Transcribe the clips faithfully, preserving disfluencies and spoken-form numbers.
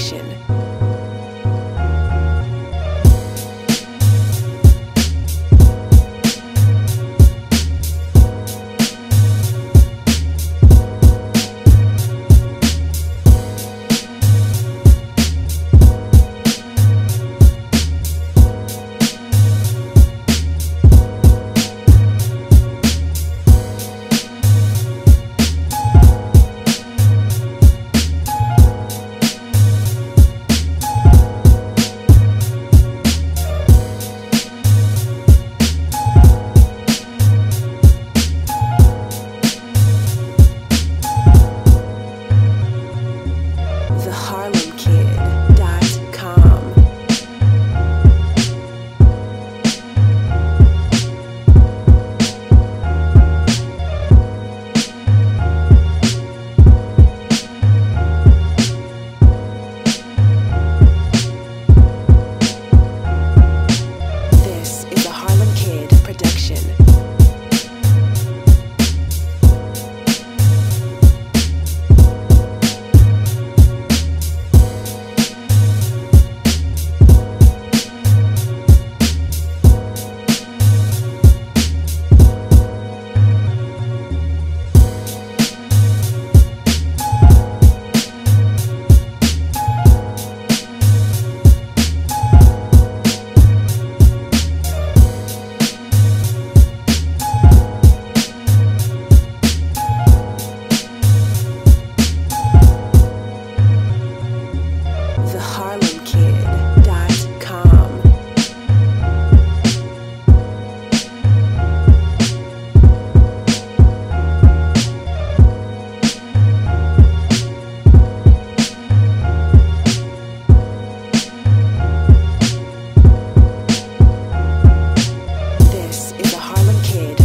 action.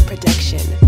Production.